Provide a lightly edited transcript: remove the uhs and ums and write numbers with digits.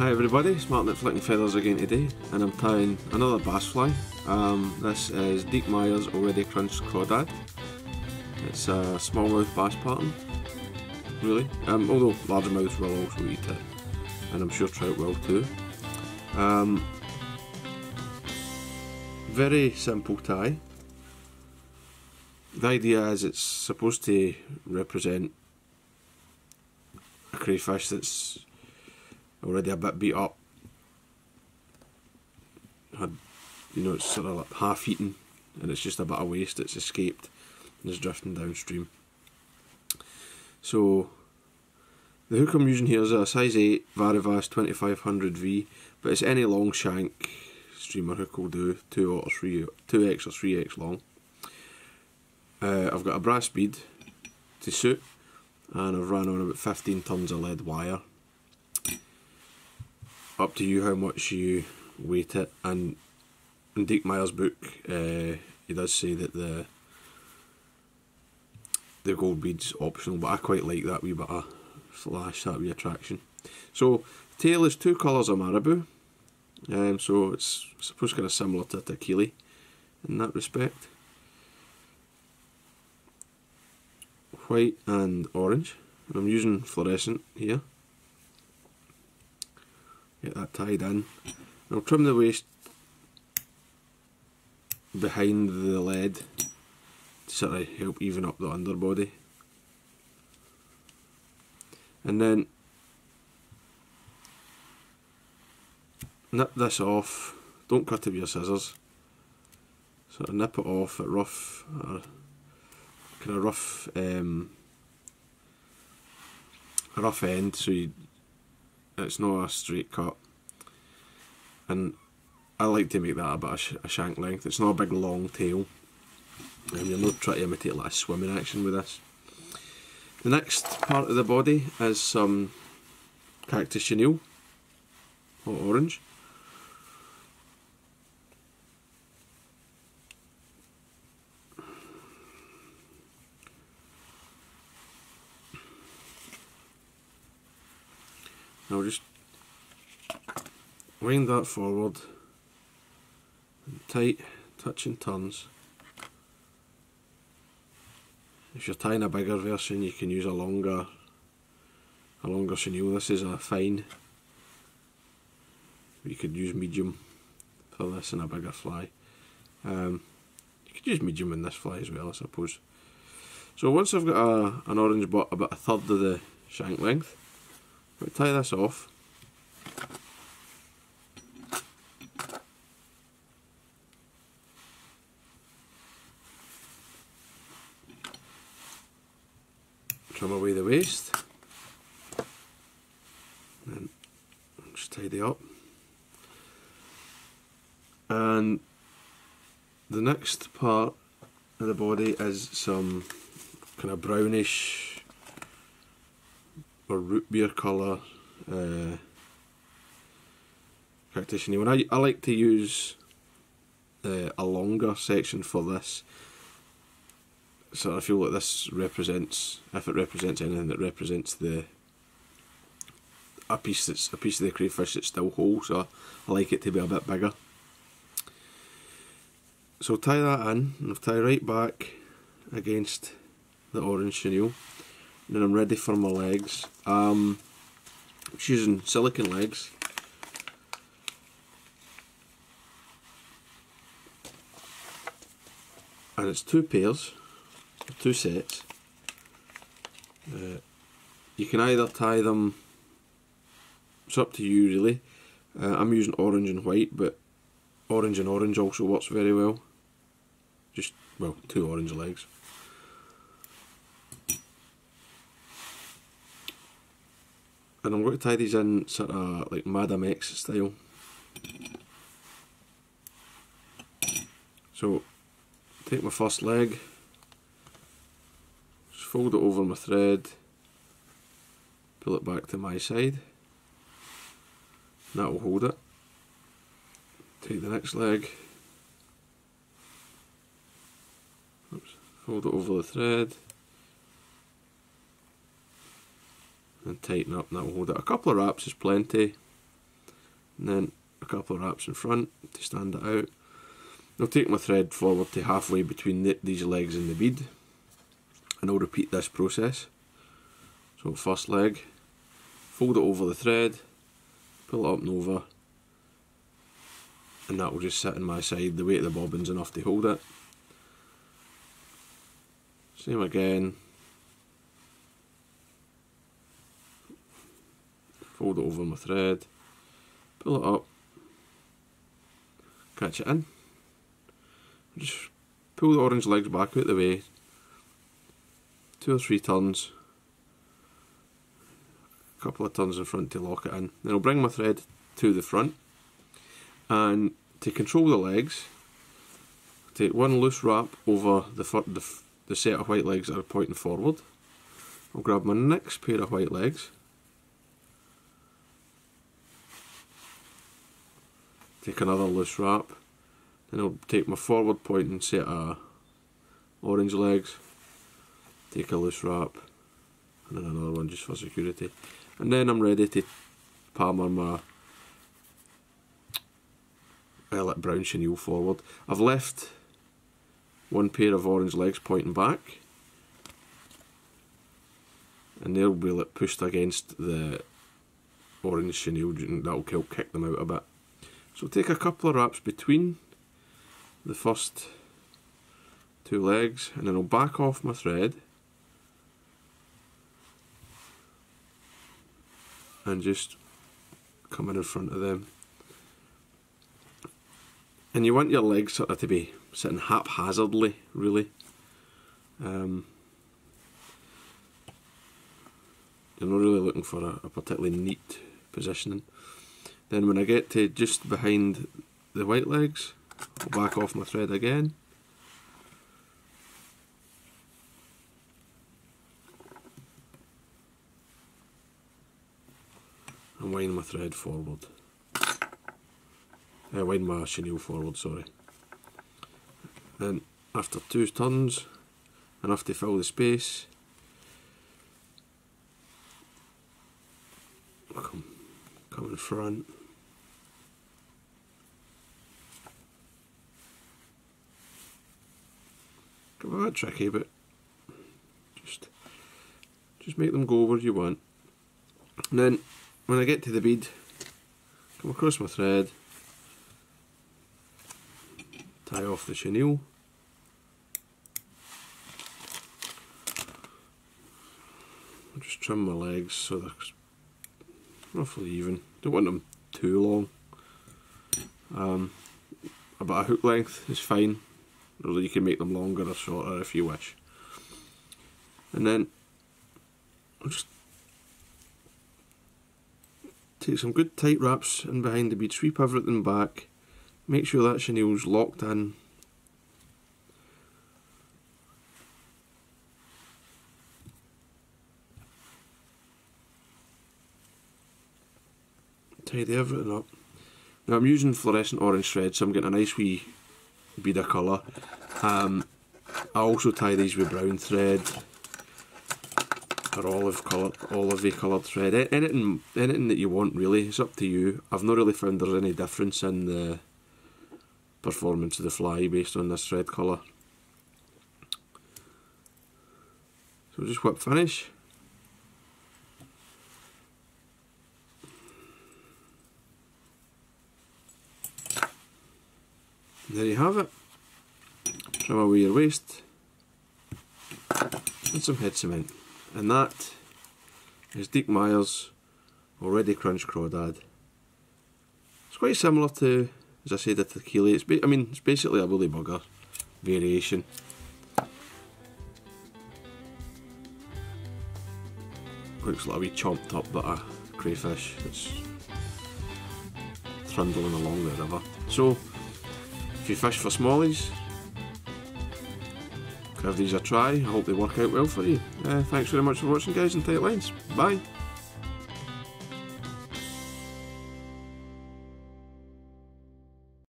Hi everybody, it's Martyn Flicking Feathers again today, and I'm tying another bass fly. This is Deke Meyer's Already Crunched Crawdad. It's a smallmouth bass pattern, really, although largemouths will also eat it, and I'm sure trout will too. Very simple tie. The idea is it's supposed to represent a crayfish that's already a bit beat up, it's sort of like half eaten, and it's just a bit of waste that's escaped and is drifting downstream. So the hook I'm using here is a size 8 Varivas 2500V, but it's any long shank streamer hook will do, 2x or 3x long. I've got a brass bead to suit, and I've ran on about 15 tons of lead wire. Up to you how much you weight it, and in Deke Meyer's book he does say that the gold bead's optional, but I quite like that wee bit of flash, that wee attraction. So the tail is two colours of marabou, so it's supposed kind of similar to Keeley in that respect. White and orange, and I'm using fluorescent here. Get that tied in. I'll trim the waist behind the lead to sort of help even up the underbody. And then nip this off, don't cut it with your scissors. Sort of nip it off at rough, kind of rough, a rough end, so it's not a straight cut, and I like to make that about a shank length. It's not a big long tail, and you're not trying to imitate like a swimming action with this. The next part of the body is some cactus chenille, hot orange. Now just wind that forward and tight, touching turns. If you're tying a bigger version, you can use a longer chenille. This is a fine. You could use medium for this and a bigger fly. You could use medium in this fly as well, I suppose. So once I've got an orange butt about a third of the shank length, we'll tie this off. Trim away the waist. And just tidy up. And the next part of the body is some kind of brownish or root beer colour cactus chenille. I like to use a longer section for this, so I feel like this represents, if it represents anything, it represents a piece of the crayfish that's still whole, so I like it to be a bit bigger. So tie that in, and I'll tie right back against the orange chenille. Then I'm ready for my legs. I'm using silicone legs. And it's two pairs, two sets. You can either tie them, it's up to you really. I'm using orange and white, but orange and orange also works very well. Just, well, two orange legs. And I'm going to tie these in sort of like Madame X style. So take my first leg, just fold it over my thread, pull it back to my side, and that will hold it. Take the next leg, oops, fold it over the thread, and tighten up, and that will hold it. A couple of wraps is plenty. and then a couple of wraps in front to stand it out. I'll take my thread forward to halfway between these legs and the bead, and I'll repeat this process. So first leg, fold it over the thread, pull it up and over, and that will just sit on my side. The weight of the bobbin's enough to hold it. Same again, fold it over my thread, pull it up, catch it in. Just pull the orange legs back out the way, 2 or 3 turns, a couple of turns in front to lock it in. Then I'll bring my thread to the front, and to control the legs, take one loose wrap over the set of white legs that are pointing forward. I'll grab my next pair of white legs, take another loose wrap. Then I'll take my forward pointing set of orange legs, take a loose wrap, and then another one just for security. And then I'm ready to palmer my light brown chenille forward. I've left one pair of orange legs pointing back, and they'll be like pushed against the orange chenille, and that'll help kick them out a bit. So take a couple of wraps between the first 2 legs, and then I'll back off my thread and just come in front of them. And you want your legs sort of to be sitting haphazardly, really. You're not really looking for a particularly neat positioning. Then when I get to just behind the white legs, I'll back off my thread again, and wind my thread forward. Wind my chenille forward, sorry. Then after 2 turns, enough to fill the space, come in front. Come on, tricky, but just make them go where you want. And then when I get to the bead, come across my thread, tie off the chenille, I'll just trim my legs so they're roughly even. Don't want them too long. About a hook length is fine. Although you can make them longer or shorter if you wish. And then I'll just take some good tight wraps in behind the bead, sweep everything back, make sure that chenille's locked in. Tidy everything up. Now I'm using fluorescent orange thread, so I'm getting a nice wee bead of colour. I also tie these with brown thread or olivey coloured thread. Anything that you want, really, it's up to you. I've not really found there's any difference in the performance of the fly based on this thread colour. So just whip finish. There you have it. Trim away your waist and some head cement, and that is Deke Meyer's Already Crunch Crawdad. It's quite similar to, as I said, at the Keeley. It's basically a woolly bugger variation. Looks like a wee chomped up bit of crayfish that's trundling along the river. So, if you fish for smallies, give these a try. I hope they work out well for you. Thanks very much for watching, guys, and tight lines. Bye.